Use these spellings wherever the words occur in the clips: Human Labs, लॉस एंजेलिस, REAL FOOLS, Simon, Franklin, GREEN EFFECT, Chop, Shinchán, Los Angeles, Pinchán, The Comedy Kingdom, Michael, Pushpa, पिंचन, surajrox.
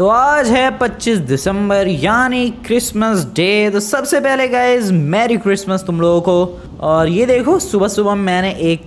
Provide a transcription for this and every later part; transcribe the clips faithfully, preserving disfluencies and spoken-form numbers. तो आज है पच्चीस दिसंबर यानी क्रिसमस डे। तो सबसे पहले गाइज मैरी क्रिसमस तुम लोगों को। और ये देखो सुबह सुबह मैंने एक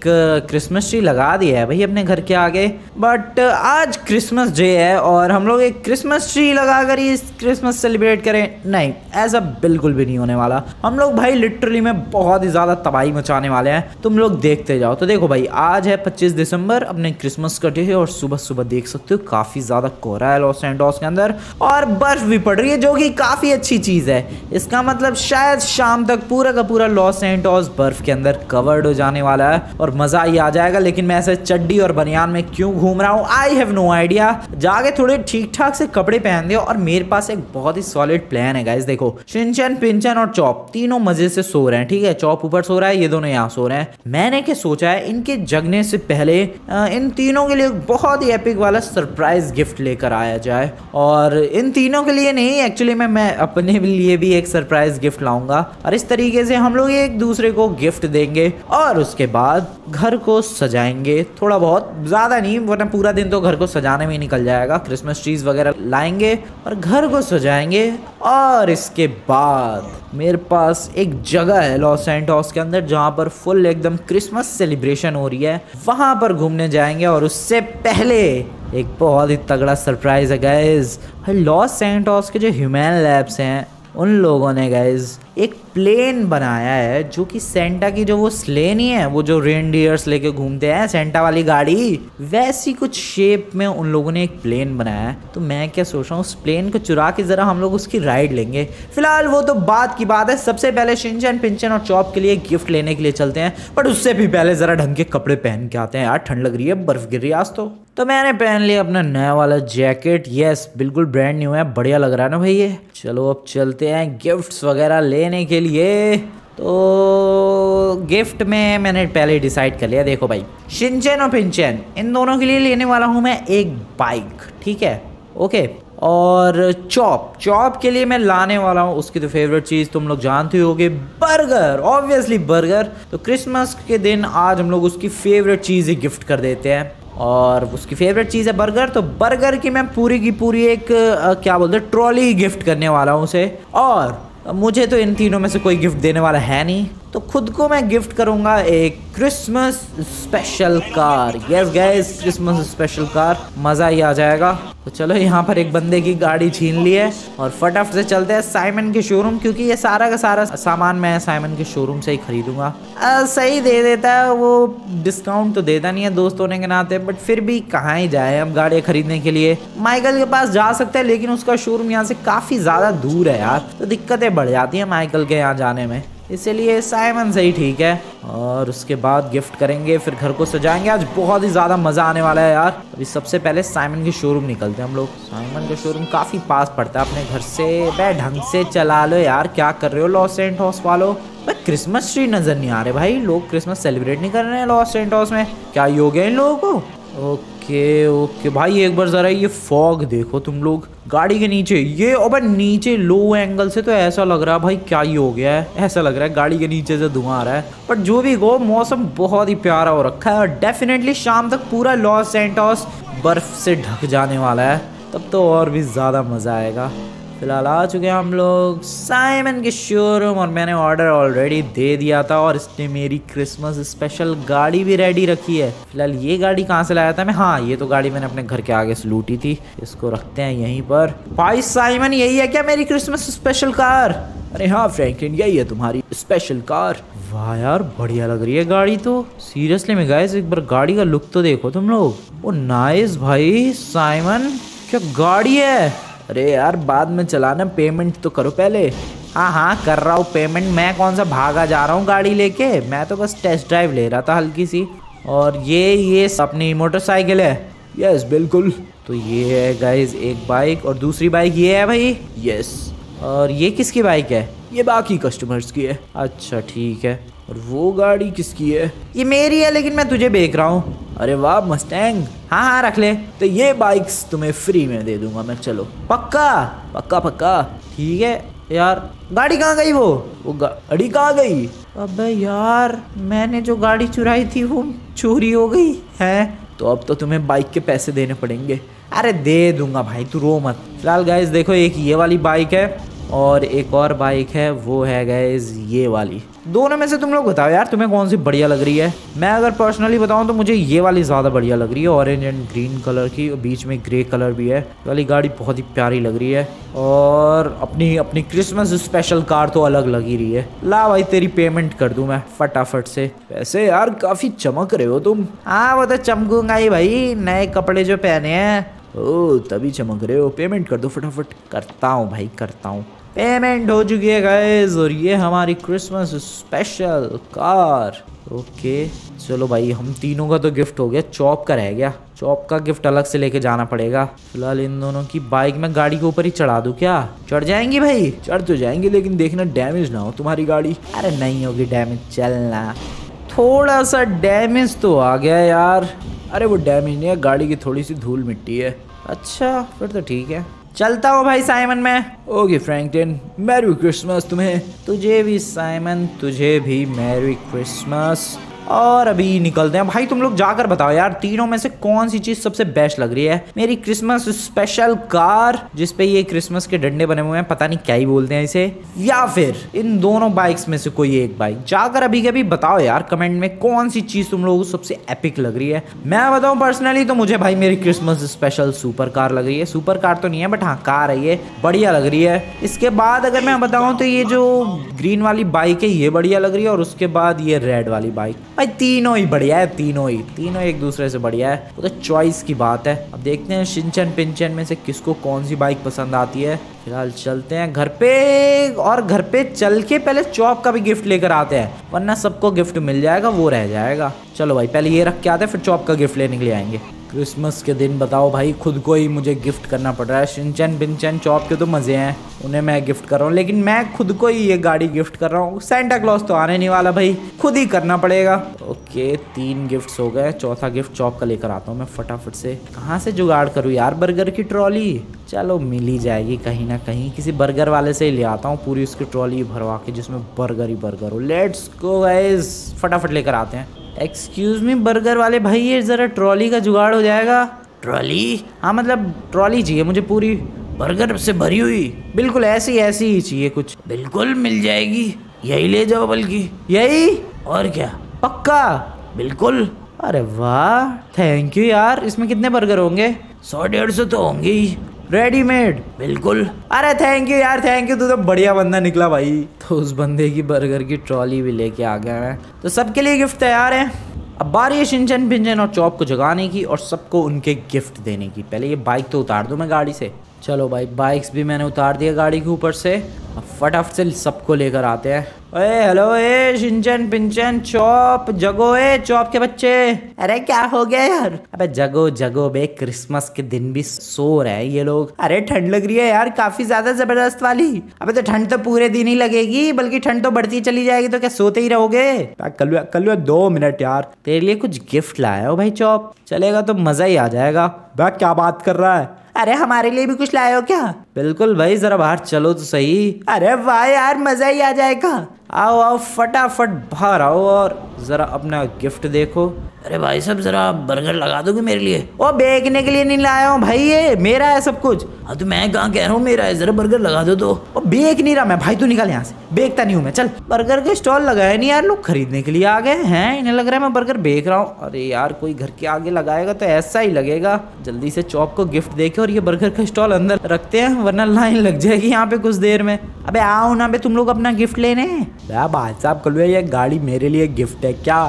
क्रिसमस ट्री लगा दिया है भाई अपने घर के आगे। बट आज क्रिसमस डे है और हम लोग एक क्रिसमस ट्री लगाकर ही क्रिसमस सेलिब्रेट करें, नहीं, ऐसा बिल्कुल भी नहीं होने वाला। हम लोग भाई लिटरली में बहुत ही ज़्यादा तबाही मचाने वाले हैं, तुम लोग देखते जाओ। तो देखो भाई आज है पच्चीस दिसंबर अपने क्रिसमस का डे और सुबह सुबह देख सकते हो काफ़ी ज़्यादा कोहरा है लॉस एंजेलिस के अंदर और बर्फ़ भी पड़ रही है जो कि काफ़ी अच्छी चीज़ है। इसका मतलब शायद शाम तक पूरा का पूरा लॉस एंजेलिस बर्फ के अंदर कवर्ड हो जाने वाला है और मजा ही आ जाएगा। लेकिन मैं ऐसे चड्डी और बनियान में क्यों घूम रहा हूँ आई हैव नो आइडिया। जाके थोड़े ठीक ठाक से कपड़े पहन दिया। और मेरे पास एक बहुत ही सॉलिड प्लान है गाइस। देखो शिनचैन, पिंचन और चॉप तीनों मजे से सो रहे हैं, ठीक है। चॉप ऊपर सो रहा है, ये दोनों यहाँ सो रहे हैं। मैंने क्या सोचा है, इनके जगने से पहले इन तीनों के लिए बहुत ही एपिक वाला सरप्राइज गिफ्ट लेकर आया जाए। और इन तीनों के लिए नहीं, एक्चुअली मैं मैं अपने लिए भी एक सरप्राइज गिफ्ट लाऊंगा और इस तरीके से हम लोग एक दूसरे को गिफ्ट देंगे और उसके बाद घर को सजाएंगे। थोड़ा बहुत, ज़्यादा नहीं, वरना पूरा दिन तो घर को सजाने में निकल जाएगा। क्रिसमस ट्रीज वगैरह लाएंगे और घर को सजाएंगे। और इसके बाद मेरे पास एक जगह है लॉस एंजेलिस के अंदर जहाँ पर फुल एकदम क्रिसमस सेलिब्रेशन हो रही है, वहाँ पर घूमने जाएंगे। और उससे पहले एक बहुत ही तगड़ा सरप्राइज है गाइज। लॉस एंजेलिस के जो ह्यूमन लैब्स हैं उन लोगों ने गाइज एक प्लेन बनाया है जो कि सेंटा की जो वो स्ले नहीं है, वो जो रेनडियर्स लेके घूमते हैं सेंटा वाली गाड़ी, वैसी कुछ शेप में उन लोगों ने एक प्लेन बनाया है। तो मैं क्या सोच रहा हूँ, उस प्लेन को चुरा के ज़रा हम लोग उसकी राइड लेंगे। फिलहाल वो तो बाद की बात है। सबसे पहले शिनचैन, पिंचन और चॉप के लिए गिफ्ट लेने के लिए चलते हैं, बट उससे भी पहले ज़रा ढंग के कपड़े पहन के आते हैं यार, ठंड लग रही है, बर्फ़ गिर रही है आज। तो तो मैंने पहन लिया अपना नया वाला जैकेट। येस, बिल्कुल ब्रांड न्यू है, बढ़िया लग रहा है ना भाई ये। चलो अब चलते हैं गिफ्ट्स वगैरह लेने के लिए। तो गिफ्ट में मैंने पहले डिसाइड कर लिया। देखो भाई शिनचैन और पिंचैन इन दोनों के लिए लेने वाला हूँ मैं एक बाइक, ठीक है, ओके। और चॉप चॉप के लिए मैं लाने वाला हूँ, उसकी तो फेवरेट चीज़ तुम लोग जानते होगे, बर्गर, ऑब्वियसली बर्गर। तो क्रिसमस के दिन आज हम लोग उसकी फेवरेट चीज़ ही गिफ्ट कर देते हैं। और उसकी फेवरेट चीज़ है बर्गर, तो बर्गर की मैं पूरी की पूरी एक आ, क्या बोलते हैं ट्रॉली गिफ्ट करने वाला हूँ उसे। और मुझे तो इन तीनों में से कोई गिफ्ट देने वाला है नहीं, तो खुद को मैं गिफ्ट करूँगा एक Christmas special car. Yes guys, Christmas special car, मज़ा ही आ जाएगा। तो चलो, यहाँ पर एक बंदे की गाड़ी छीन ली है और फटाफट से चलते हैं साइमन के शोरूम, क्योंकि ये सारा का सारा सामान मैं साइमन के शोरूम से ही खरीदूंगा। आ, सही दे देता है वो, डिस्काउंट तो देता नहीं है दोस्त होने के नाते, बट फिर भी कहाँ ही जाए हम गाड़ी खरीदने के लिए। माइकल के पास जा सकते हैं, लेकिन उसका शोरूम यहाँ से काफ़ी ज़्यादा दूर है यार, तो दिक्कतें बढ़ जाती हैं माइकल के यहाँ जाने में, इसलिए साइमन से ही ठीक है। और उसके बाद गिफ्ट करेंगे, फिर घर को सजाएंगे। आज बहुत ही ज़्यादा मज़ा आने वाला है यार। अभी सबसे पहले साइमन के शोरूम निकलते हैं हम लोग। साइमन का शोरूम काफ़ी पास पड़ता है अपने घर से। बे ढंग से चला लो यार, क्या कर रहे हो लॉस एंजेलिस वालों। भाई क्रिसमस ट्री नज़र नहीं आ रहे भाई, लोग क्रिसमस सेलिब्रेट नहीं कर रहे हैं लॉस एंजेलिस में, क्या ही हो गया इन लोगों को। ओके ओके भाई, एक बार ज़रा ये फॉग देखो तुम लोग गाड़ी के नीचे, ये और नीचे लो एंगल से तो ऐसा लग रहा है भाई क्या ही हो गया है, ऐसा लग रहा है गाड़ी के नीचे से धुआं आ रहा है। बट जो भी हो, मौसम बहुत ही प्यारा हो रखा है और डेफिनेटली शाम तक पूरा लॉस एंजेलिस बर्फ से ढक जाने वाला है, तब तो और भी ज़्यादा मज़ा आएगा। फिलहाल आ चुके हैं हम लोग साइमन के शोरूम और मैंने ऑर्डर ऑलरेडी दे दिया था और इसने मेरी क्रिसमस स्पेशल गाड़ी भी रेडी रखी है। फिलहाल ये गाड़ी कहाँ से लाया था मैं, हाँ ये तो गाड़ी मैंने अपने घर के आगे से लूटी थी, इसको रखते हैं यहीं पर। भाई साइमन, यही है क्या मेरी क्रिसमस स्पेशल कार? अरे हाँ फ्रैंकलिन, यही है तुम्हारी स्पेशल कार। वाह यार, बढ़िया लग रही है गाड़ी तो। सीरियसली में गाइस, एक बार गाड़ी का लुक तो देखो तुम लोग, वो नाइस भाई। साइमन, क्या गाड़ी है। अरे यार बाद में चलाना, पेमेंट तो करो पहले। हाँ हाँ कर रहा हूँ पेमेंट, मैं कौन सा भागा जा रहा हूँ गाड़ी लेके, मैं तो बस टेस्ट ड्राइव ले रहा था हल्की सी। और ये ये अपनी मोटरसाइकिल है। यस बिल्कुल, तो ये है गाइज एक बाइक और दूसरी बाइक ये है भाई। यस, और ये किसकी बाइक है? ये बाकी कस्टमर्स की है। अच्छा ठीक है, और वो गाड़ी किसकी है? ये मेरी है, लेकिन मैं तुझे बेच रहा हूँ। अरे वाह मस्टैंग, हाँ हाँ रख ले, तो ये बाइक्स तुम्हें फ्री में दे दूंगा मैं। चलो पक्का पक्का पक्का, ठीक है यार। गाड़ी कहाँ गई वो वो गाड़ी कहाँ गई? अबे यार, मैंने जो गाड़ी चुराई थी वो चोरी हो गई है, तो अब तो तुम्हें बाइक के पैसे देने पड़ेंगे। अरे दे दूंगा भाई, तू रो मत। फिलहाल गाइस देखो, एक ये वाली बाइक है और एक और बाइक है, वो है गाइस ये वाली। दोनों में से तुम लोग बताओ यार, तुम्हें कौन सी बढ़िया लग रही है। मैं अगर पर्सनली बताऊं तो मुझे ये वाली ज़्यादा बढ़िया लग रही है, ऑरेंज एंड ग्रीन कलर की, और बीच में ग्रे कलर भी है। ये वाली गाड़ी बहुत ही प्यारी लग रही है और अपनी अपनी क्रिसमस स्पेशल कार तो अलग लग ही रही है। ला भाई तेरी पेमेंट कर दूं मैं फटाफट से। वैसे यार काफ़ी चमक रहे हो तुम। हाँ वो तो चमकूंगा ही भाई, नए कपड़े जो पहने हैं। ओ तभी चमक रहे हो। पेमेंट कर दो फटाफट। करता हूँ भाई, करता हूँ। पेमेंट हो चुकी है गाइस, और ये हमारी क्रिसमस स्पेशल कार। ओके चलो भाई, हम तीनों का तो गिफ्ट हो गया, चॉप का रह गया। चॉप का गिफ्ट अलग से लेके जाना पड़ेगा। फिलहाल इन दोनों की बाइक में गाड़ी के ऊपर ही चढ़ा दूं क्या? चढ़ जाएंगी भाई? चढ़ तो जाएंगी, लेकिन देखना डैमेज ना हो तुम्हारी गाड़ी। अरे नहीं होगी डैमेज, चलना। थोड़ा सा डैमेज तो आ गया यार। अरे वो डैमेज नहीं है, गाड़ी की थोड़ी सी धूल मिट्टी है। अच्छा फिर तो ठीक है, चलता हूँ भाई साइमन में। ओके फ्रैंकलिन, मैरी क्रिसमस तुम्हें। तुझे भी साइमन, तुझे भी मैरी क्रिसमस। और अभी निकलते हैं भाई। तुम लोग जाकर बताओ यार, तीनों में से कौन सी चीज़ सबसे बेस्ट लग रही है। मेरी क्रिसमस स्पेशल कार जिसपे ये क्रिसमस के डंडे बने हुए हैं, पता नहीं क्या ही बोलते हैं इसे, या फिर इन दोनों बाइक्स में से कोई एक बाइक। जाकर अभी के अभी बताओ यार कमेंट में, कौन सी चीज़ तुम लोगों को सबसे एपिक लग रही है। मैं बताऊँ पर्सनली तो मुझे भाई मेरी क्रिसमस स्पेशल सुपर कार लग रही है। सुपर कार तो नहीं है बट हाँ कार है, ये बढ़िया लग रही है। इसके बाद अगर मैं बताऊँ तो ये जो ग्रीन वाली बाइक है ये बढ़िया लग रही है, और उसके बाद ये रेड वाली बाइक। भाई तीनों ही बढ़िया है, तीनों ही तीनों एक दूसरे से बढ़िया है। वो तो चॉइस की बात है। अब देखते हैं शिनचैन पिंचन में से किसको कौन सी बाइक पसंद आती है। फिलहाल चलते हैं घर पे, और घर पे चल के पहले चॉप का भी गिफ्ट लेकर आते हैं, वरना सबको गिफ्ट मिल जाएगा, वो रह जाएगा। चलो भाई पहले ये रख के आते हैं, फिर चॉप का गिफ्ट लेने के लिए आएंगे। क्रिसमस के दिन बताओ भाई, खुद को ही मुझे गिफ्ट करना पड़ रहा है। शिनचैन पिंचन चॉप के तो मज़े हैं, उन्हें मैं गिफ्ट कर रहा हूँ, लेकिन मैं खुद को ही ये गाड़ी गिफ्ट कर रहा हूँ। सेंटा क्लॉस तो आने नहीं वाला भाई, खुद ही करना पड़ेगा। ओके तीन गिफ्ट्स हो गए, चौथा गिफ्ट चॉप का लेकर आता हूँ मैं फटाफट से। कहाँ से जुगाड़ करूँ यार बर्गर की ट्रॉली? चलो मिल ही जाएगी कहीं ना कहीं, किसी बर्गर वाले से ही ले आता हूँ पूरी उसकी ट्रॉली भरवा के, जिसमें बर्गर ही बर्गर हो। लेट्स गो गाइस, फटाफट लेकर आते हैं। एक्सक्यूज मी बर्गर वाले भाई, ये ज़रा ट्रॉली का जुगाड़ हो जाएगा? ट्रॉली? हाँ मतलब ट्रॉली चाहिए मुझे पूरी बर्गर से भरी हुई, बिल्कुल ऐसी ऐसी ही चाहिए कुछ। बिल्कुल मिल जाएगी, यही ले जाओ, बल्कि यही। और क्या? पक्का? बिल्कुल। अरे वाह थैंक यू यार। इसमें कितने बर्गर होंगे? सौ डेढ़ सौ तो होंगे ही। रेडीमेड? बिल्कुल। अरे थैंक यू यार, थैंक यू, तू तो बढ़िया बंदा निकला भाई। तो उस बंदे की बर्गर की ट्रॉली भी लेके आ गया मैं, तो सबके लिए गिफ्ट तैयार है। अब बारी है शिनचैन पिंचन और चॉप को जगाने की और सबको उनके गिफ्ट देने की। पहले ये बाइक तो उतार दूँ मैं गाड़ी से। चलो भाई बाइक्स भी मैंने उतार दिया गाड़ी के ऊपर से, अब फटाफट से सबको लेकर आते हैं। ओए हेलो, ए शिनचैन पिंचन चॉप जगो, ए चॉप के बच्चे। अरे क्या हो गया यार? अबे जगो जगो बे, क्रिसमस के दिन भी सो रहे हैं ये लोग। अरे ठंड लग रही है यार काफी ज्यादा जबरदस्त वाली। अबे तो ठंड तो पूरे दिन ही लगेगी, बल्कि ठंड तो बढ़ती चली जाएगी, तो क्या सोते ही रहोगे? कलुआ कलुआ दो मिनट यार, तेरे लिए कुछ गिफ्ट लाया हो भाई चॉप, चलेगा तो मजा ही आ जाएगा। बे क्या बात कर रहा है? अरे हमारे लिए भी कुछ लाए हो क्या? बिल्कुल भाई, जरा बाहर चलो तो सही। अरे वाह यार मजा ही आ जाएगा, आओ आओ फटाफट बाहर आओ और जरा अपना गिफ्ट देखो। अरे भाई साहब जरा बर्गर लगा दोगे मेरे लिए? ओ बेचने के लिए नहीं लाया हूँ भाई, ये मेरा है सब कुछ। हाँ तो मैं कहाँ कह रहा हूँ मेरा है, जरा बर्गर लगा दो तो। ओ बेच नहीं रहा मैं भाई, तू निकल यहाँ से, बेचता नहीं हूँ मैं। चल बर्गर के स्टॉल लगाया नहीं यार, लोग खरीदने के लिए आ गए हैं, इन्हें लग रहा है मैं बर्गर बेच रहा हूँ। अरे यार कोई घर के आगे लगाएगा तो ऐसा ही लगेगा। जल्दी से चॉप को गिफ्ट देके और ये बर्गर का स्टॉल अंदर रखते हैं, वरना लाइन लग जाएगी यहाँ पे कुछ देर में। अबे आओ ना बे तुम लोग अपना गिफ्ट लेने। भाई साहब कलुआ ये गाड़ी मेरे लिए गिफ्ट है क्या?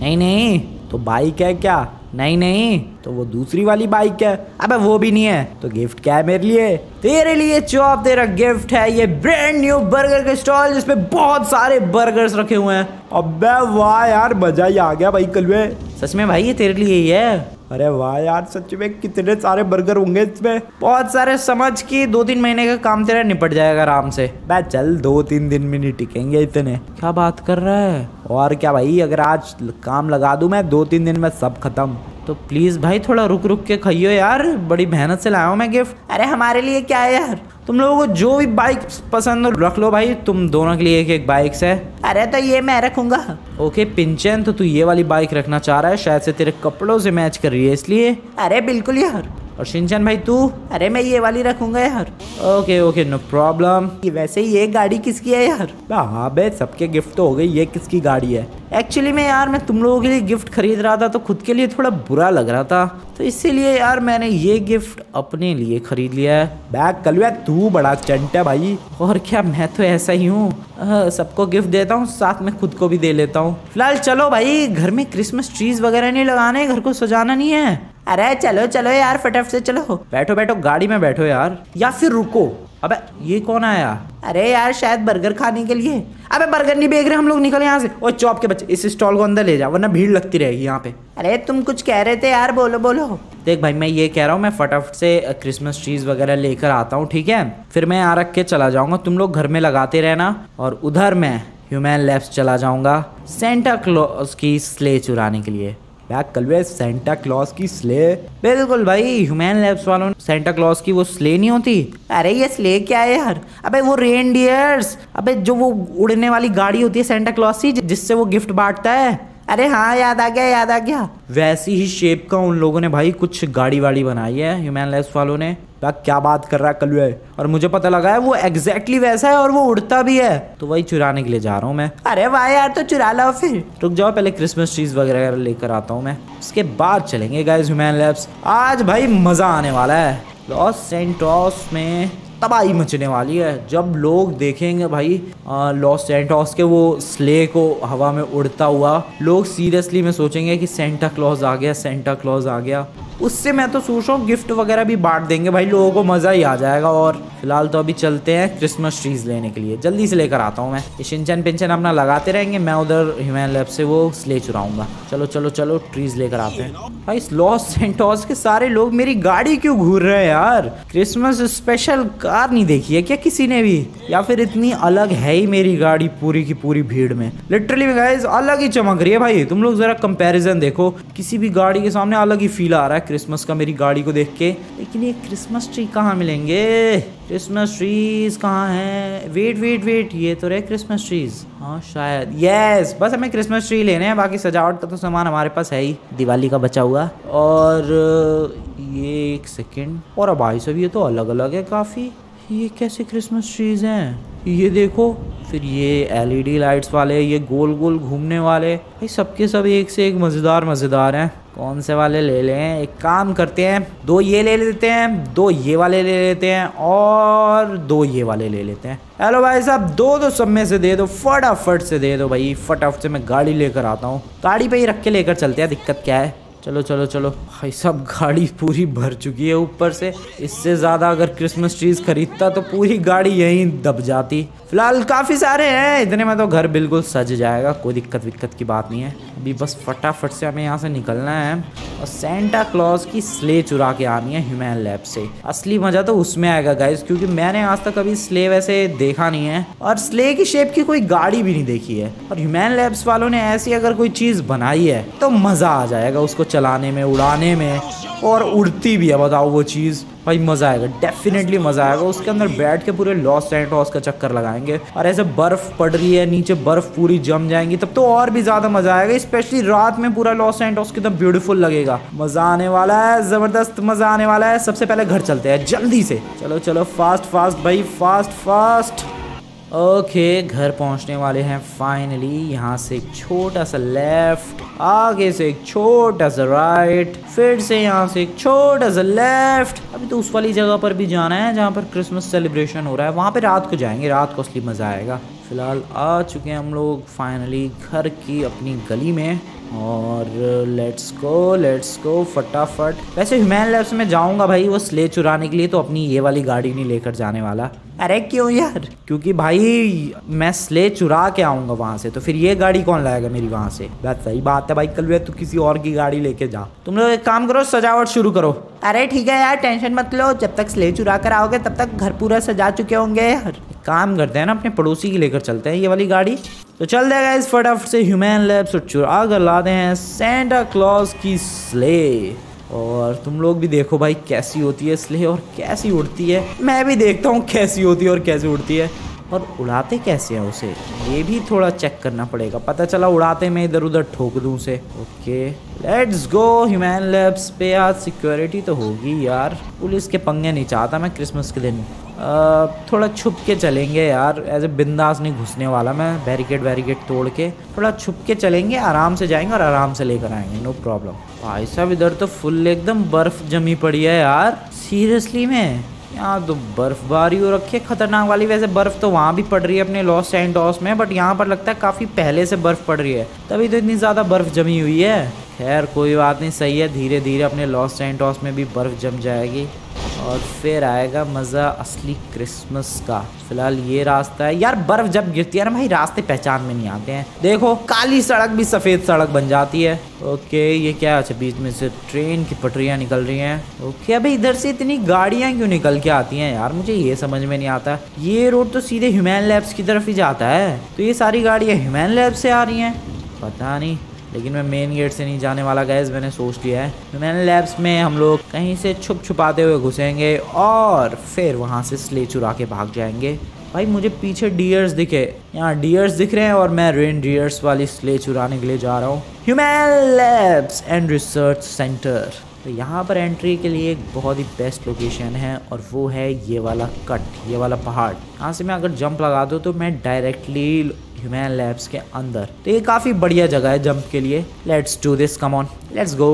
नहीं नहीं। तो बाइक है क्या? नहीं नहीं। तो वो दूसरी वाली बाइक है? अबे वो भी नहीं है। तो गिफ्ट क्या है मेरे लिए? तेरे लिए चॉप तेरा गिफ्ट है ये ब्रांड न्यू बर्गर का स्टॉल, जिसपे बहुत सारे बर्गर्स रखे हुए हैं। अबे वाह यार मजा ही आ गया भाई कलुआ, सच में भाई ये तेरे लिए ही है। अरे वाह यार सच में कितने सारे बर्गर होंगे इसमें, बहुत सारे। समझ कि दो तीन महीने का काम तेरा निपट जाएगा आराम से। बे चल दो तीन दिन में नहीं टिकेंगे इतने। क्या बात कर रहा है? और क्या भाई, अगर आज काम लगा दूं मैं दो तीन दिन में सब खत्म। तो प्लीज भाई थोड़ा रुक रुक के खाइयो यार, बड़ी मेहनत से लाया हूँ मैं गिफ्ट। अरे हमारे लिए क्या है यार, तुम लोगों को जो भी बाइक पसंद हो रख लो भाई, तुम दोनों के लिए एक एक बाइक है। अरे तो ये मैं रखूंगा। ओके पिंचन, तो तू ये वाली बाइक रखना चाह रहा है, शायद से तेरे कपड़ों से मैच कर रही है इसलिए। अरे बिल्कुल यार। और शिनचैन भाई तू? अरे मैं ये वाली रखूंगा यार। Okay okay no problem. वैसे ये गाड़ी किसकी है यार? हाँ बे सबके गिफ्ट तो हो गई, ये किसकी गाड़ी है? एक्चुअली मैं यार मैं तुम लोगों के लिए गिफ्ट खरीद रहा था तो खुद के लिए थोड़ा बुरा लग रहा था, तो इसीलिए यार मैंने ये गिफ्ट अपने लिए खरीद लिया है। बैग कलवा तू बड़ा चंटा भाई। और क्या, मैं तो ऐसा ही हूँ, सबको गिफ्ट देता हूँ साथ में खुद को भी दे लेता हूँ। फिलहाल चलो भाई, घर में क्रिसमस ट्रीज वगैरह नहीं लगाने, घर को सजाना नहीं है। अरे चलो चलो यार फटाफट से चलो। बैठो बैठो गाड़ी में बैठो यार, या फिर रुको। अबे ये कौन आया? अरे यार शायद बर्गर खाने के लिए। अबे बर्गर नहीं बेच रहे हम लोग, निकल यहाँ से। ओ चॉप के बच्चे, इस स्टॉल को अंदर ले जाओ वरना भीड़ लगती रहेगी यहाँ पे। अरे तुम कुछ कह रहे थे यार, बोलो बोलो। देख भाई मैं ये कह रहा हूँ, मैं फटाफट से क्रिसमस ट्रीज वगैरह लेकर आता हूँ ठीक है, फिर मैं यहाँ रख के चला जाऊंगा, तुम लोग घर में लगाते रहना, और उधर मैं ह्यूमन लैब्स चला जाऊंगा सेंटा क्लॉज की स्ले चुराने के लिए। कलवे सेंटा क्लॉस की स्ले? बिल्कुल भाई, ह्यूमन लैब्स वालों ने सेंटा क्लॉस की वो स्ले नहीं होती। अरे ये स्ले क्या है यार? अबे वो रेनडियर्स, अबे जो वो उड़ने वाली गाड़ी होती है सेंटा क्लॉस की, जिससे वो गिफ्ट बांटता है। अरे हाँ याद आ गया याद आ गया। वैसी ही शेप का उन लोगों ने भाई कुछ गाड़ी वाड़ी बनाई है ह्यूमन लैब्स वालों ने। क्या बात कर रहा है कलवे, और मुझे पता लगा है वो एग्जैक्टली वैसा है और वो उड़ता भी है, तो वही चुराने के लिए जा रहा हूँ मैं। अरे वाह यार, तो चुरा लाओ फिर। रुक जाओ, पहले क्रिसमस ट्रीज वगैरह लेकर आता हूँ मैं, उसके बाद चलेंगे गाइस ह्यूमन लैब्स। आज भाई मजा आने वाला है, लॉस सैंटोस में तबाही मचने वाली है। जब लोग देखेंगे भाई लॉस सैंटोस के वो स्ले को हवा में उड़ता हुआ, लोग सीरियसली में सोचेंगे कि सेंटा क्लॉज आ गया, सेंटा क्लॉज आ गया। उससे मैं तो सोच रहा हूँ गिफ्ट वगैरह भी बांट देंगे भाई, लोगों को मज़ा ही आ जाएगा। और फिलहाल तो अभी चलते हैं क्रिसमस ट्रीज लेने के लिए, जल्दी से लेकर आता हूँ मैं। शिनचैन पिंचन अपना लगाते रहेंगे, मैं उधर ह्यूमन लैब से वो स्ले चुराऊंगा। चलो चलो चलो ट्रीज लेकर आते हैं। भाई लॉस सैंटोस के सारे लोग मेरी गाड़ी क्यों घूर रहे हैं यार? क्रिसमस स्पेशल कार नहीं देखी है क्या किसी ने भी, या फिर इतनी अलग है ही मेरी गाड़ी पूरी की पूरी भीड़ में? लिटरली गाइस अलग ही चमक रही है भाई, तुम लोग जरा कंपेरिजन देखो, किसी भी गाड़ी के सामने अलग ही फील आ रहा है क्रिसमस का मेरी गाड़ी को देख के। लेकिन ये क्रिसमस ट्री कहाँ मिलेंगे? क्रिसमस ट्रीज कहाँ है? वेट वेट वेट, ये तो रहे क्रिसमस ट्रीज। हाँ शायद, यस बस हमें क्रिसमस ट्री लेने हैं, बाकी सजावट का तो सामान हमारे पास है ही, दिवाली का बचा हुआ। और ये एक सेकेंड, और भाई सब ये तो अलग अलग है काफ़ी, ये कैसे क्रिसमस ट्रीज हैं? ये देखो, फिर ये एलईडी लाइट्स वाले, ये गोल गोल घूमने वाले, भाई सबके सब एक से एक मज़ेदार मज़ेदार हैं। कौन से वाले ले लें? एक काम करते हैं, दो ये ले लेते हैं, दो ये वाले ले लेते हैं, और दो ये वाले ले लेते हैं। हेलो भाई साहब, दो दो सब में से दे दो, फटाफट से दे दो भाई, फटाफट से मैं गाड़ी लेकर आता हूँ। गाड़ी पे ही रख के लेकर चलते हैं, दिक्कत क्या है। चलो चलो चलो भाई साहब, गाड़ी पूरी भर चुकी है, ऊपर से इससे ज़्यादा अगर क्रिसमस ट्रीज खरीदता तो पूरी गाड़ी यहीं दब जाती। फिलहाल काफ़ी सारे हैं, इतने में तो घर बिल्कुल सज जाएगा, कोई दिक्कत विक्कत की बात नहीं है। अभी बस फटाफट से हमें यहाँ से निकलना है और सेंटा क्लॉज की स्ले चुरा के आनी है ह्यूमन लैब से। असली मज़ा तो उसमें आएगा गाइज, क्योंकि मैंने आज तक कभी स्ले वैसे देखा नहीं है, और स्ले की शेप की कोई गाड़ी भी नहीं देखी है, और ह्यूमन लैब्स वालों ने ऐसी अगर कोई चीज़ बनाई है तो मज़ा आ जाएगा उसको चलाने में, उड़ाने में, और उड़ती भी है बताओ वो चीज़। भाई मज़ा आएगा, डेफिनेटली मज़ा आएगा। उसके अंदर बैठ के पूरे लॉस सैंटोस का चक्कर लगाएंगे, और ऐसे बर्फ़ पड़ रही है नीचे, बर्फ़ पूरी जम जाएंगी, तब तो और भी ज़्यादा मज़ा आएगा। स्पेशली रात में पूरा लॉस सैंटोस एकदम ब्यूटीफुल लगेगा। मज़ा आने वाला है, ज़बरदस्त मज़ा आने वाला है। सबसे पहले घर चलते हैं जल्दी से, चलो चलो फास्ट फास्ट भाई, फास्ट फास्ट। ओके घर पहुंचने वाले हैं फाइनली। यहाँ से एक छोटा सा लेफ्ट, आगे से एक छोटा सा राइट, फिर से यहाँ से एक छोटा सा लेफ्ट। अभी तो उस वाली जगह पर भी जाना है जहाँ पर क्रिसमस सेलिब्रेशन हो रहा है, वहाँ पे रात को जाएंगे, रात को असली मज़ा आएगा। फिलहाल आ चुके हैं हम लोग फाइनली घर की अपनी गली में, और लेट्स गो लेट्स गो फटाफट। वैसे ह्यूमन लैब्स में जाऊंगा भाई वो स्ले चुराने के लिए, तो अपनी ये वाली गाड़ी नहीं लेकर जाने वाला। अरे क्यों यार? क्योंकि भाई मैं स्ले चुरा के आऊंगा वहां से, तो फिर ये गाड़ी कौन लाएगा मेरी वहां से? बात सही बात है भाई कलवे, तू किसी और की गाड़ी लेके जा। तुम लोग एक काम करो, सजावट शुरू करो। अरे ठीक है यार, टेंशन मत लो, जब तक स्ले चुरा कर आओगे तब तक घर पूरा सजा चुके होंगे। यार काम करते हैं ना, अपने पड़ोसी की लेकर चलते हैं ये वाली गाड़ी। तो चल देगा इस फटाफट से ह्यूमन लैब्स और चुरा कर लाते हैं सेंटा क्लॉज की स्ले, और तुम लोग भी देखो भाई कैसी होती है स्ले और कैसी उड़ती है। मैं भी देखता हूँ कैसी होती है और कैसे उड़ती है, और उड़ाते कैसे हैं उसे ये भी थोड़ा चेक करना पड़ेगा। पता चला उड़ाते मैं इधर उधर ठोक दूँ उसे। Okay let's go human labs पे। आज सिक्योरिटी तो होगी यार, पुलिस के पंगे नहीं चाहता मैं क्रिसमस के दिन। आ, थोड़ा छुप के चलेंगे यार, ऐसे बिंदास नहीं घुसने वाला मैं। बैरिकेड बैरिकेड तोड़ के थोड़ा छुप के चलेंगे, आराम से जाएंगे और आराम से लेकर आएंगे, नो प्रॉब्लम। भाई साहब इधर तो फुल एकदम बर्फ़ जमी पड़ी है यार, सीरियसली में यहाँ तो बर्फबारी हो रखी है खतरनाक वाली। वैसे बर्फ़ तो वहाँ भी पड़ रही है अपने लॉस एंजल्स में, बट यहाँ पर लगता है काफ़ी पहले से बर्फ़ पड़ रही है, तभी तो इतनी ज़्यादा बर्फ़ जमी हुई है। खैर कोई बात नहीं, सही है, धीरे धीरे अपने लॉस एंजल्स में भी बर्फ़ जम जाएगी और फिर आएगा मज़ा असली क्रिसमस का। फिलहाल ये रास्ता है यार, बर्फ़ जब गिरती है ना भाई रास्ते पहचान में नहीं आते हैं। देखो काली सड़क भी सफ़ेद सड़क बन जाती है। ओके ये क्या है, अच्छा बीच में से ट्रेन की पटरियाँ निकल रही हैं। ओके अबे इधर से इतनी गाड़ियाँ क्यों निकल के आती हैं यार, मुझे ये समझ में नहीं आता। ये रोड तो सीधे ह्यूमन लैब्स की तरफ ही जाता है, तो ये सारी गाड़ियाँ ह्यूमन लैब से आ रही हैं, पता नहीं। लेकिन मैं मेन गेट से नहीं जाने वाला गाइस, मैंने सोच लिया है। ह्यूमन लैब्स में हम लोग कहीं से छुप छुपाते हुए घुसेंगे और फिर वहाँ से स्ले चुरा के भाग जाएंगे। भाई मुझे पीछे डियर्स दिखे, यहाँ डियर्स दिख रहे हैं और मैं रेन डियर्स वाली स्ले चुराने के लिए जा रहा हूँ। Human labs and research centre, तो यहाँ पर एंट्री के लिए एक बहुत ही बेस्ट लोकेशन है और वो है ये वाला कट, ये वाला पहाड़। यहाँ से मैं अगर जंप लगा दूँ तो मैं डायरेक्टली ह्यूमन लैब्स के अंदर, तो ये काफ़ी बढ़िया जगह है जंप के लिए। Let's do this, come on let's go.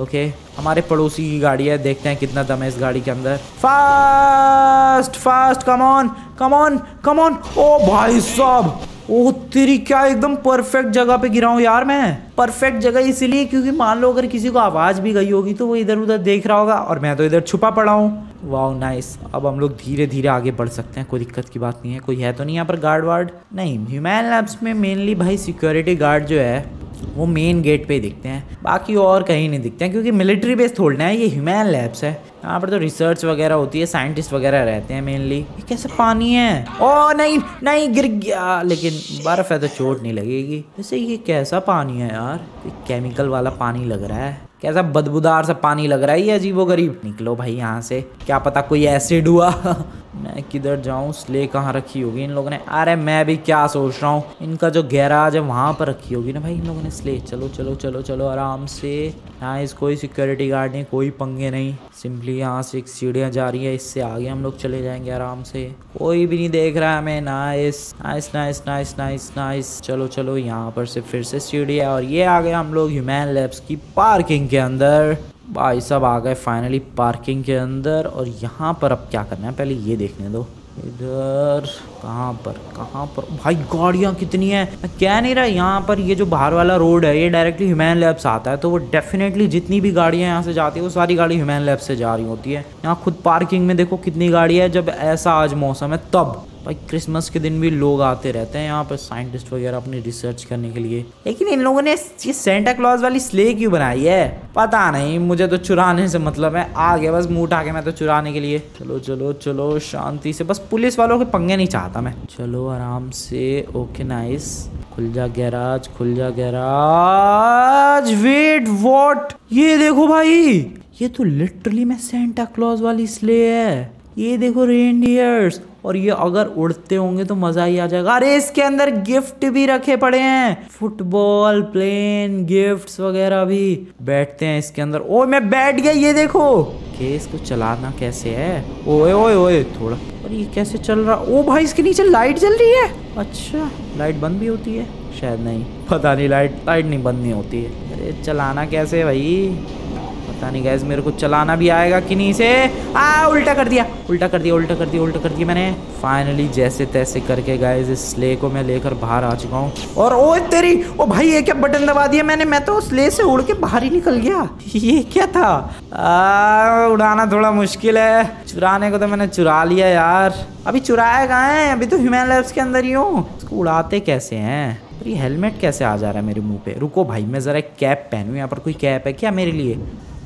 Okay हमारे पड़ोसी की गाड़ी है, देखते हैं कितना दम है इस गाड़ी के अंदर। Fast fast, come on come on come on. ओ भाई साहब, ओ तेरी क्या, एकदम परफेक्ट जगह पे गिरा हूँ यार मैं। परफेक्ट जगह इसीलिए क्योंकि मान लो अगर किसी को आवाज़ भी गई होगी तो वो इधर उधर देख रहा होगा और मैं तो इधर छुपा पड़ा हूँ। वाओ नाइस, अब हम लोग धीरे धीरे आगे बढ़ सकते हैं, कोई दिक्कत की बात नहीं है। कोई है तो नहीं यहाँ पर गार्ड वार्ड? नहीं, ह्यूमन लैब्स में मेनली भाई सिक्योरिटी गार्ड जो है वो मेन गेट पे ही दिखते हैं, बाकी और कहीं नहीं दिखते हैं, क्योंकि मिलिट्री बेस थोड़ना है, ये ह्यूमन लैब्स है। यहाँ पर तो रिसर्च वगैरह होती है, साइंटिस्ट वगैरह रहते हैं मेनली। ये कैसे पानी है? ओ नहीं नहीं गिर गया, लेकिन बर्फ है तो चोट नहीं लगेगी। वैसे ये कैसा पानी है यार, ये केमिकल वाला पानी लग रहा है, कैसा बदबूदार सा पानी लग रहा है, ये अजीबो गरीब। निकलो भाई यहाँ से, क्या पता कोई एसिड हुआ। मैं किधर जाऊँ, स्ले कहाँ रखी होगी इन लोगों ने? अरे मैं भी क्या सोच रहा हूँ, इनका जो गैराज है वहाँ पर रखी होगी ना भाई इन लोगों ने स्ले। चलो चलो चलो चलो आराम से। नाइस, कोई सिक्योरिटी गार्ड नहीं, कोई पंगे नहीं, सिंपली यहाँ से एक सीढ़ियाँ जा रही है, इससे आगे हम लोग चले जाएंगे आराम से। कोई भी नहीं देख रहा है हमें। Nice nice nice nice nice nice. चलो चलो यहाँ पर से फिर से सीढ़ी है और ये आ गए हम लोग ह्यूमन लैब्स की पार्किंग के अंदर। भाई साहब आ गए फाइनली पार्किंग के अंदर, और यहाँ पर अब क्या करना है पहले ये देखने दो। इधर कहाँ पर कहाँ पर भाई गाड़ियाँ कितनी है, मैं कह नहीं रहा। यहाँ पर ये जो बाहर वाला रोड है ये डायरेक्टली ह्यूमन लैब्स आता है, तो वो डेफिनेटली जितनी भी गाड़ियाँ यहाँ से जाती है वो सारी गाड़ी ह्यूमन लैब्स से जा रही होती है। यहाँ खुद पार्किंग में देखो कितनी गाड़ी है, जब ऐसा आज मौसम है तब। भाई क्रिसमस के दिन भी लोग आते रहते हैं यहाँ पर, साइंटिस्ट वगैरह अपनी रिसर्च करने के लिए। लेकिन इन लोगों ने ये सेंटा क्लॉज वाली स्ले क्यों बनाई है पता नहीं, मुझे तो चुराने से मतलब है। आ गया बस मुँह उठा के मैं तो चुराने के लिए। चलो चलो चलो शांति से, बस पुलिस वालों के पंगे नहीं चाहता मैं। चलो आराम से। ओके नाइस, खुल जा गैराज खुल जा गैराज। वेट व्हाट, ये देखो भाई, ये तो लिटरली मैं सेंटा क्लॉज वाली स्ले है। ये देखो रेनडियर्स, और ये अगर उड़ते होंगे तो मज़ा ही आ जाएगा। अरे इसके अंदर गिफ्ट भी रखे पड़े हैं, फुटबॉल, प्लेन, गिफ्ट्स वगैरह भी। बैठते हैं इसके अंदर। ओ मैं बैठ गया, ये देखो। ओके इसको चलाना कैसे है? ओए ओए ओए थोड़ा, और ये कैसे चल रहा? ओ भाई इसके नीचे लाइट जल रही है। अच्छा लाइट बंद भी होती है शायद, नहीं पता नहीं, लाइट लाइट नहीं बंद नहीं होती है। अरे चलाना कैसे है भाई, पता नहीं गैस मेरे को चलाना भी आएगा कि नहीं। से आ उल्टा कर दिया उल्टा कर दिया उल्टा कर दिया उल्टा कर दिया मैंने। फाइनली जैसे तैसे करके गैस इस स्ले को मैं लेकर बाहर आ चुका हूँ। और ओ तेरी, ओ भाई ये क्या बटन दबा दिया मैंने, मैं तो स्ले से उड़ के बाहर ही निकल गया। ये क्या था? आ, उड़ाना थोड़ा मुश्किल है। चुराने को तो मैंने चुरा लिया यार, अभी चुराया कहाँ है, अभी तो ह्यूमन लैब्स के अंदर ही हूँ। इसको उड़ाते कैसे हैं? ये हेलमेट कैसे आ जा रहा है मेरे मुंह पे? रुको भाई मैं ज़रा कैप पहनूँ, यहाँ पर कोई कैप है क्या मेरे लिए?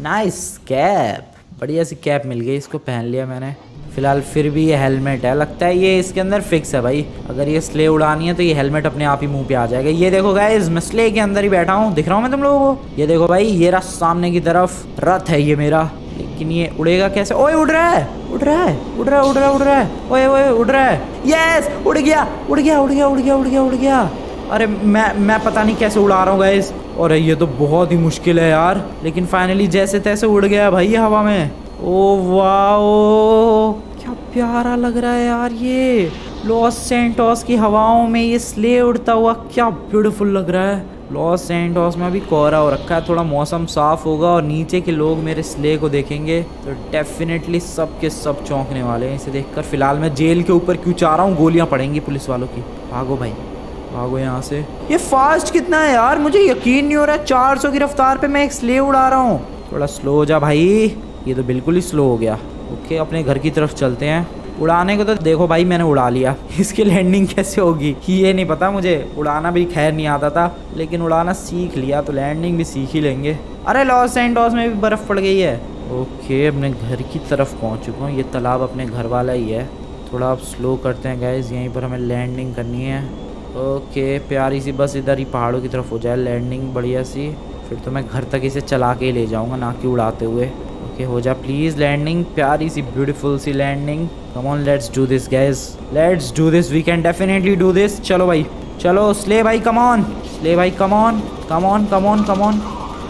नाइस कैप, बढ़िया सी कैप मिल गई, इसको पहन लिया मैंने। फिलहाल फिर भी ये हेलमेट है, लगता है ये इसके अंदर फिक्स है भाई, अगर ये स्ले उड़ानी है तो ये हेलमेट अपने आप ही मुंह पे आ जाएगा। ये देखो गाइस मैं स्ले के अंदर ही बैठा हूँ, दिख रहा हूँ मैं तुम लोगों को। ये देखो भाई ये रहा सामने की तरफ रथ है ये मेरा, लेकिन ये उड़ेगा कैसे? ओए उड़ रहा है उड़ रहा है उड़ रहा है उड़ रहा उड़ रहा है ओए ओए उड़ रहा है। यस उड़ गया उड़ गया उड़ गया उड़ गया उड़ गया उड़ गया। अरे मैं मैं पता नहीं कैसे उड़ा रहा हूँ गाइस, और ये तो बहुत ही मुश्किल है यार, लेकिन फाइनली जैसे तैसे उड़ गया भाई ये हवा में। ओ वाह, क्या प्यारा लग रहा है यार ये लॉस सैंटोस की हवाओं में ये स्ले उड़ता हुआ, क्या ब्यूटीफुल लग रहा है। लॉस सैंटोस में अभी कोहरा हो रखा है, थोड़ा मौसम साफ होगा और नीचे के लोग मेरे स्ले को देखेंगे तो डेफिनेटली सब के सब चौंकने वाले हैं इसे देखकर। फिलहाल मैं जेल के ऊपर क्यों चाह रहा हूँ, गोलियाँ पड़ेंगी पुलिस वालों की। भागो भाई भागो यहाँ से। ये फास्ट कितना है यार, मुझे यकीन नहीं हो रहा है। चार सौ की रफ्तार पे मैं एक स्ले उड़ा रहा हूँ। थोड़ा स्लो हो जा भाई, ये तो बिल्कुल ही स्लो हो गया। ओके, अपने घर की तरफ चलते हैं। उड़ाने को तो देखो भाई मैंने उड़ा लिया, इसकी लैंडिंग कैसे होगी ये नहीं पता मुझे। उड़ाना भी खैर नहीं आता था, लेकिन उड़ाना सीख लिया तो लैंडिंग भी सीख ही लेंगे। अरे लॉस सैंटोस में भी बर्फ़ पड़ गई है। ओके, अपने घर की तरफ पहुँच चुका हूँ। ये तालाब अपने घर वाला ही है। थोड़ा आप स्लो करते हैं गाइज़, यहीं पर हमें लैंडिंग करनी है। ओके, प्यारी सी बस इधर ही पहाड़ों की तरफ हो जाए लैंडिंग, बढ़िया सी। फिर तो मैं घर तक इसे चला के ही ले जाऊँगा, ना कि उड़ाते हुए। ओके, हो जा प्लीज़ लैंडिंग, प्यारी सी ब्यूटीफुल सी landing. Come on, let's do this guys, let's do this, we can definitely do this. चलो भाई चलो, स्ले भाई कम ऑन, स्ले भाई come on come on come on come on.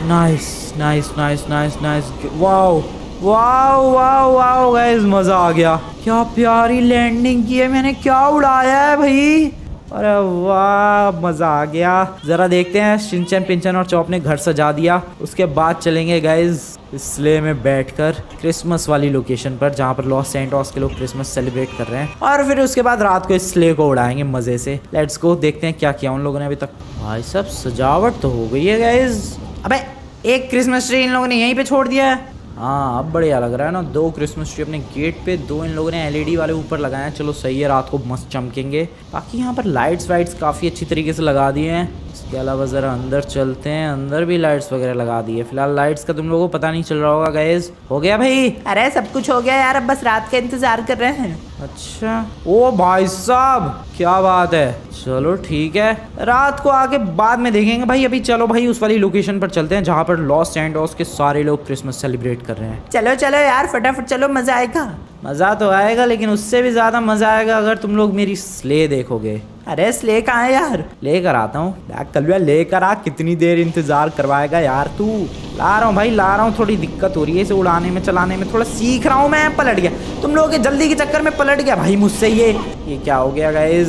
Nice nice nice nice nice, wow wow wow wow guys, मज़ा आ गया। क्या प्यारी लैंडिंग की है मैंने, क्या उड़ाया है भाई। अरे वाह, मज़ा आ गया। ज़रा देखते हैं, शिनचैन पिंचन और चॉप ने घर सजा दिया। उसके बाद चलेंगे गाइज स्ले में बैठकर क्रिसमस वाली लोकेशन पर, जहाँ पर लॉस सैंटोस के लोग क्रिसमस सेलिब्रेट कर रहे हैं। और फिर उसके बाद रात को इस स्ले को उड़ाएंगे मज़े से। लेट्स गो, देखते हैं क्या किया उन लोगों ने अभी तक। भाई सब सजावट तो हो गई है गाइज। अबे एक क्रिसमस ट्री इन लोगों ने यहीं पर छोड़ दिया है। हाँ, अब बढ़िया लग रहा है ना। दो क्रिसमस ट्री अपने गेट पे, दो इन लोगों ने एलईडी वाले ऊपर लगाए हैं। चलो सही है, रात को मस्त चमकेंगे। बाकी यहाँ पर लाइट्स वाइट्स काफ़ी अच्छी तरीके से लगा दिए हैं। इसके अलावा ज़रा अंदर चलते हैं, अंदर भी लाइट्स वगैरह लगा दिए। फिलहाल लाइट्स का तुम लोगों को पता नहीं चल रहा होगा गाइज। हो गया भाई? अरे सब कुछ हो गया यार, अब बस रात का इंतजार कर रहे हैं। अच्छा, ओ भाई साहब क्या बात है। चलो ठीक है, रात को आके बाद में देखेंगे भाई। अभी चलो भाई उस वाली लोकेशन पर चलते हैं जहाँ पर लॉस सैंटोस के सारे लोग क्रिसमस सेलिब्रेट कर रहे हैं। चलो चलो यार, फटाफट चलो, मजा आएगा। मजा तो आएगा, लेकिन उससे भी ज्यादा मजा आएगा अगर तुम लोग मेरी स्ले देखोगे। अरे स्ले कहाँ है यार? लेकर आता हूँ कलवा, लेकर आ। कितनी देर इंतजार करवाएगा यार तू? ला रहा हूँ भाई, ला रहा हूँ। थोड़ी दिक्कत हो रही है इसे उड़ाने में, चलाने में, थोड़ा सीख रहा हूँ मैं। पलट गया, तुम लोगों के जल्दी के चक्कर में पलट गया भाई मुझसे। ये ये क्या हो गया गाइज?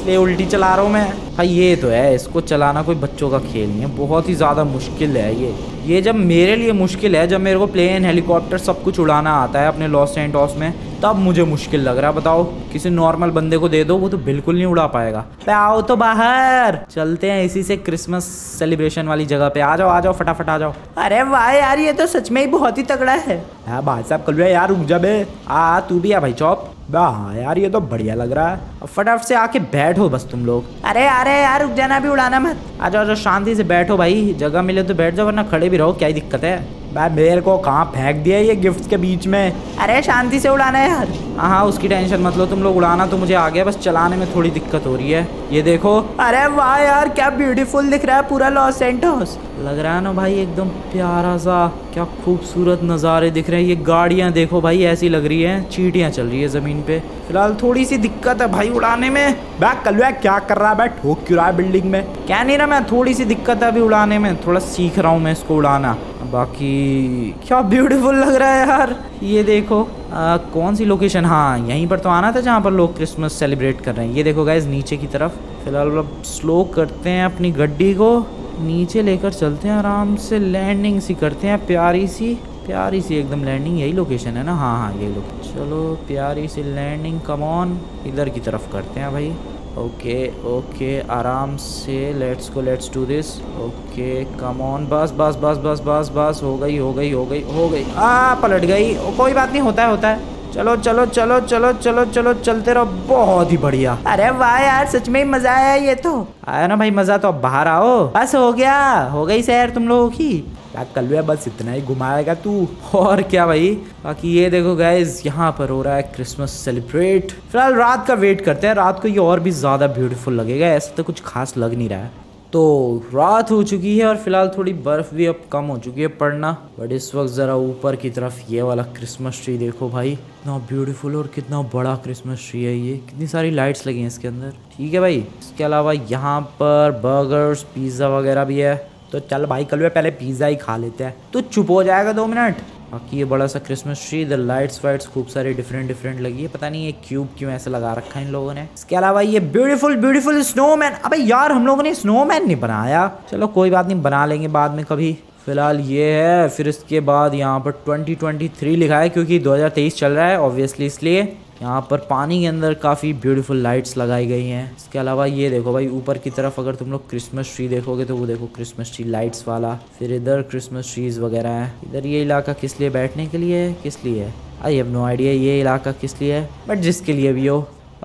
स्ले उल्टी चला रहा हूँ मैं भाई। ये तो है, इसको चलाना कोई बच्चों का खेल नहीं है, बहुत ही ज़्यादा मुश्किल है ये। ये जब मेरे लिए मुश्किल है, जब मेरे को प्लेन, हेलीकॉप्टर सब कुछ उड़ाना आता है अपने लॉस सैंटोस में, तब मुझे मुश्किल लग रहा है। बताओ, किसी नॉर्मल बंदे को दे दो, वो तो बिल्कुल नहीं उड़ा पाएगा। पे आओ तो बाहर, चलते हैं इसी से क्रिसमस सेलिब्रेशन वाली जगह पे। आ जाओ आ जाओ, फटाफट आ जाओ। अरे वाह यार, ये तो सच में ही बहुत ही तगड़ा है। भाई साहब कल यार रुक जा बे, आ तू भी आ भाई चॉप। वाह यार, ये तो बढ़िया लग रहा है। अब फटाफट से आके बैठो बस तुम लोग। अरे अरे यार रुक जाना, भी उड़ाना मत। आ जाओ आ जाओ, शांति से बैठो भाई, जगह मिले तो बैठ जाओ, वरना खड़े भी रहो, क्या ही दिक्कत है। भाई मेरे को कहाँ फेंक दिया ये गिफ्ट के बीच में। अरे शांति से उड़ाना है यार। हाँ हाँ, उसकी टेंशन मत लो तुम लोग, उड़ाना तो मुझे आ गया, बस चलाने में थोड़ी दिक्कत हो रही है। ये देखो, अरे वाह यार क्या ब्यूटीफुल दिख रहा है पूरा लॉस सैंटोस। लग रहा है ना भाई एकदम प्यारा सा, क्या खूबसूरत नज़ारे दिख रहे हैं। ये गाड़ियाँ देखो भाई, ऐसी लग रही हैं चींटियाँ चल रही है ज़मीन पे। फिलहाल थोड़ी सी दिक्कत है भाई उड़ाने में। बैक कलवा क्या कर रहा है, बैठ ठोक क्यों रहा है बिल्डिंग में? क्या नहीं रहा, मैं थोड़ी सी दिक्कत है अभी उड़ाने में, थोड़ा सीख रहा हूँ मैं इसको उड़ाना। बाकी क्या ब्यूटीफुल लग रहा है यार, ये देखो। आ, कौन सी लोकेशन? हाँ, यहीं पर तो आना था जहाँ पर लोग क्रिसमस सेलिब्रेट कर रहे हैं। ये देखो गाइज नीचे की तरफ। फिलहाल अब स्लो करते हैं अपनी गड्डी को, नीचे लेकर चलते हैं, आराम से लैंडिंग सी करते हैं, प्यारी सी प्यारी सी एकदम लैंडिंग। यही लोकेशन है ना? हाँ हाँ, ये लोग। चलो प्यारी सी लैंडिंग, कम ऑन, इधर की तरफ करते हैं भाई। ओके ओके, आराम से, let's go, let's do this. Okay come on, बस बस बस बस बस बस, हो गई हो गई हो गई हो गई। आ पलट गई, कोई बात नहीं, होता है होता है। चलो चलो चलो चलो चलो चलो, चलते रहो, बहुत ही बढ़िया। अरे वाह यार, सच में मजा आया। ये तो आया ना भाई मजा, तो अब बाहर आओ। बस हो गया, हो गई सैर तुम लोगों की। कलवे बस इतना ही घुमाएगा तू, और क्या भाई। बाकी ये देखो गाइज, यहाँ पर हो रहा है क्रिसमस सेलिब्रेट। फिलहाल रात का वेट करते हैं, रात को ये और भी ज्यादा ब्यूटीफुल लगेगा। ऐसा तो कुछ खास लग नहीं रहा है। तो रात हो चुकी है और फिलहाल थोड़ी बर्फ़ भी अब कम हो चुकी है पड़ना। बट इस वक्त ज़रा ऊपर की तरफ ये वाला क्रिसमस ट्री देखो भाई, इतना ब्यूटीफुल और कितना बड़ा क्रिसमस ट्री है ये, कितनी सारी लाइट्स लगी हैं इसके अंदर। ठीक है भाई, इसके अलावा यहाँ पर बर्गर्स पिज़्ज़ा वगैरह भी है। तो चल भाई कल वे पहले पिज़्ज़ा ही खा लेते हैं, तो चुप हो जाएगा दो मिनट। बाकी ये बड़ा सा क्रिसमस ट्री, इधर लाइट्स वाइट्स खूब सारे डिफरेंट डिफरेंट लगी है। पता नहीं ये क्यूब क्यों ऐसा लगा रखा है इन लोगों ने। इसके अलावा ये ब्यूटीफुल ब्यूटीफुल स्नोमैन। अबे यार हम लोगों ने स्नोमैन नहीं बनाया, चलो कोई बात नहीं, बना लेंगे बाद में कभी। फिलहाल ये है। फिर इसके बाद यहाँ पर ट्वेंटी ट्वेंटी थ्री लिखा है क्योंकि दो हज़ार तेईस चल रहा है ऑब्वियसली, इसलिए यहाँ पर पानी के अंदर काफ़ी ब्यूटीफुल लाइट्स लगाई गई हैं। इसके अलावा ये देखो भाई ऊपर की तरफ अगर तुम लोग क्रिसमस ट्री देखोगे तो वो देखो क्रिसमस ट्री लाइट्स वाला। फिर इधर क्रिसमस ट्रीज वगैरह हैं। इधर ये इलाका किस लिए, बैठने के लिए है, किस लिए है आई हैव नो आइडिया ये इलाका किस लिए है, बट जिसके लिए भी हो।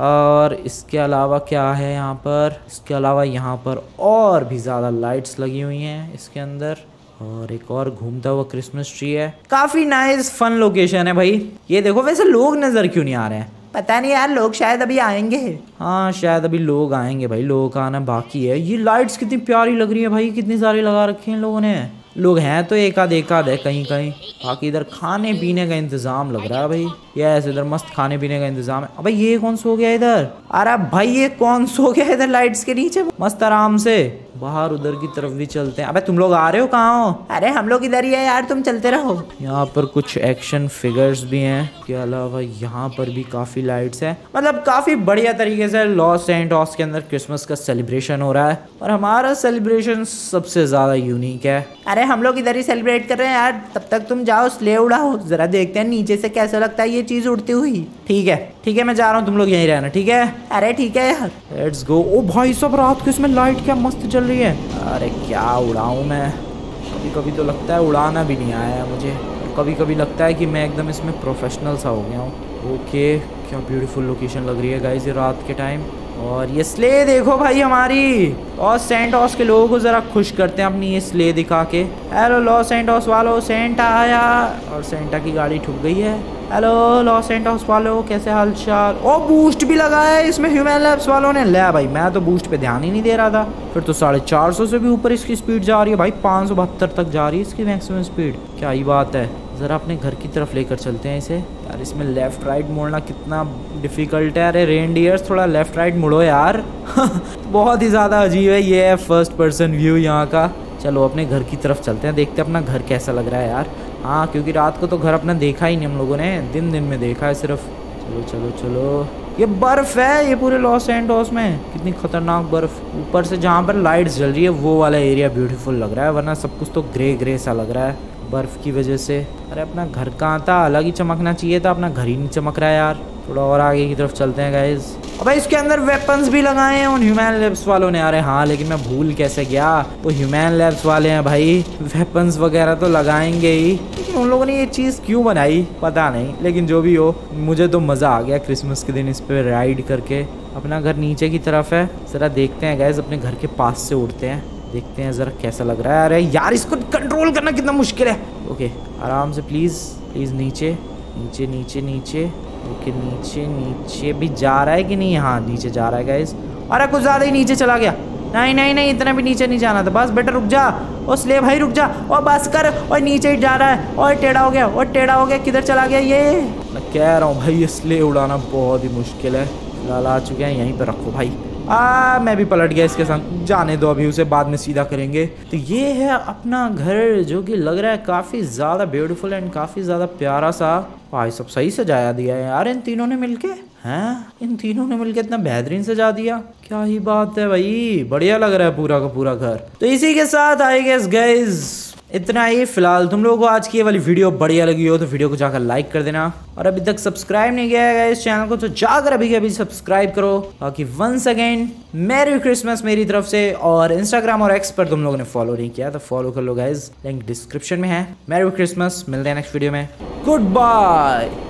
और इसके अलावा क्या है यहाँ पर, इसके अलावा यहाँ पर और भी ज़्यादा लाइट्स लगी हुई हैं इसके अंदर। और एक और घूमता हुआ क्रिसमस ट्री है। काफी नाइस फन लोकेशन है भाई। ये देखो वैसे लोग नजर क्यों नहीं आ रहे हैं, पता नहीं यार, लोग शायद अभी आएंगे। हाँ शायद अभी लोग आएंगे भाई, लोगों का आना बाकी है। ये लाइट्स कितनी प्यारी लग रही है भाई, कितनी सारी लगा रखी है लोगों ने। लोग हैं तो एक आध एक आध है कहीं कहीं। बाकी इधर खाने पीने का इंतजाम लग रहा है भाई, यस इधर मस्त खाने पीने का इंतजाम है। अबे ये कौन सो गया इधर, अरे भाई ये कौन सो गया इधर लाइट्स के नीचे मस्त आराम से। बाहर उधर की तरफ भी चलते हैं। अबे तुम लोग आ रहे हो, कहाँ हो? अरे हम लोग इधर ही है यार, तुम चलते रहो। यहाँ पर कुछ एक्शन फिगर्स भी हैं, के अलावा यहाँ पर भी काफी लाइट्स हैं। मतलब काफी बढ़िया तरीके से लॉस एंजल्स के अंदर क्रिसमस का सेलिब्रेशन हो रहा है और हमारा सेलिब्रेशन सबसे ज्यादा यूनिक है। अरे हम लोग इधर ही सेलिब्रेट कर रहे हैं यार, तब तक तुम जाओ स्ले उड़ाओ, जरा देखते हैं नीचे से कैसा लगता है ये चीज उड़ती हुई। ठीक है ठीक है मैं जा रहा हूँ, तुम लोग यहीं रहना। ठीक है अरे ठीक है यार, लेट्स गो। ओ भाई सब रात को इसमें लाइट क्या मस्त चल रही है। अरे क्या उड़ाऊं मैं, कभी कभी तो लगता है उड़ाना भी नहीं आया मुझे, कभी कभी लगता है कि मैं एकदम इसमें प्रोफेशनल सा हो गया हूँ। ओके क्या ब्यूटीफुल लोकेशन लग रही है गाइस ये रात के टाइम। और ये स्ले देखो भाई हमारी, लॉस सैंटोस के लोगों को ज़रा खुश करते हैं अपनी ये स्ले दिखा के। हेलो लॉस सैंटोस वालों, सेंटा आया और सेंटा की गाड़ी ठुक गई है। हेलो लॉस सैंटोस वालों कैसे हाल चाल। ओ बूस्ट भी लगाया है इसमें ह्यूमन लैब्स वालों ने। ले भाई मैं तो बूस्ट पे ध्यान ही नहीं दे रहा था। फिर तो साढ़े चार सौ से भी ऊपर इसकी स्पीड जा रही है भाई, पाँच सौ बहत्तर तक जा रही है इसकी मैक्सिमम स्पीड। क्या ही बात है, ज़रा अपने घर की तरफ लेकर चलते हैं इसे। यार इसमें लेफ़्ट राइट मोड़ना कितना डिफ़िकल्ट है। अरे रेनडियर्स थोड़ा लेफ़्ट राइट मुड़ो यार। बहुत ही ज़्यादा अजीब है ये फर्स्ट पर्सन व्यू यहाँ का। चलो अपने घर की तरफ चलते हैं, देखते हैं अपना घर कैसा लग रहा है यार। हाँ क्योंकि रात को तो घर अपना देखा ही नहीं हम लोगों ने, दिन दिन में देखा है सिर्फ। चलो चलो चलो, ये बर्फ़ है ये पूरे लॉस सैंटोस में, कितनी खतरनाक बर्फ़। ऊपर से जहाँ पर लाइट्स जल रही है वो वाला एरिया ब्यूटीफुल लग रहा है, वरना सब कुछ तो ग्रे ग्रे सा लग रहा है बर्फ़ की वजह से। अरे अपना घर कहाँ था, अलग ही चमकना चाहिए था, अपना घर ही नहीं चमक रहा है यार। थोड़ा और आगे की तरफ चलते हैं गाइज। अबे इसके अंदर वेपन्स भी लगाए हैं उन ह्यूमन लैब्स वालों ने। अरे हाँ लेकिन मैं भूल कैसे गया, वो ह्यूमन लैब्स वाले हैं भाई, वेपन्स वगैरह तो लगाएंगे ही। लेकिन उन लोगों ने ये चीज़ क्यों बनाई पता नहीं, लेकिन जो भी हो मुझे तो मज़ा आ गया क्रिसमस के दिन इस पर राइड करके। अपना घर नीचे की तरफ है, ज़रा देखते हैं गाइज अपने घर के पास से उड़ते हैं, देखते हैं ज़रा कैसा लग रहा है। अरे यार इसको कंट्रोल करना कितना मुश्किल है। ओके आराम से प्लीज़ प्लीज़, नीचे नीचे नीचे नीचे। ओके नीचे नीचे भी जा रहा है कि नहीं, हाँ नीचे जा रहा है गाइस। अरे कुछ ज़्यादा ही नीचे चला गया, नहीं नहीं नहीं इतना भी नीचे नहीं जाना था, बस बेटा रुक जा। ओ स्ले भाई रुक जा, और बस कर, और नीचे ही जा रहा है, और टेढ़ा हो गया, और टेढ़ा हो गया, किधर चला गया ये। मैं कह रहा हूँ भाई ये स्ले उड़ाना बहुत ही मुश्किल है। लाल आ चुके हैं, यहीं पर रखो भाई। आ मैं भी पलट गया इसके संग, जाने दो अभी उसे, बाद में सीधा करेंगे। तो ये है अपना घर जो कि लग रहा है काफ़ी ज़्यादा ब्यूटीफुल एंड काफ़ी ज़्यादा प्यारा सा। भाई सब सही सजाया दिया है यार इन तीनों ने मिलके। हैं इन तीनों ने मिलके इतना बेहतरीन सजा दिया, क्या ही बात है भाई, बढ़िया लग रहा है पूरा का पूरा घर। तो इसी के साथ आई गेस गाइज इतना ही। फिलहाल तुम लोगों को आज की ये वाली वीडियो बढ़िया लगी हो तो वीडियो को जाकर लाइक कर देना, और अभी तक सब्सक्राइब नहीं किया है इस चैनल को तो जाकर अभी के अभी सब्सक्राइब करो। बाकी वंस अगेन मेरी क्रिसमस मेरी तरफ से, और इंस्टाग्राम और एक्स पर तुम लोगों ने फॉलो नहीं किया तो फॉलो कर लो गाइज, लिंक डिस्क्रिप्शन में है। मेरी क्रिसमस, मिलते हैं नेक्स्ट वीडियो में, गुड बाय।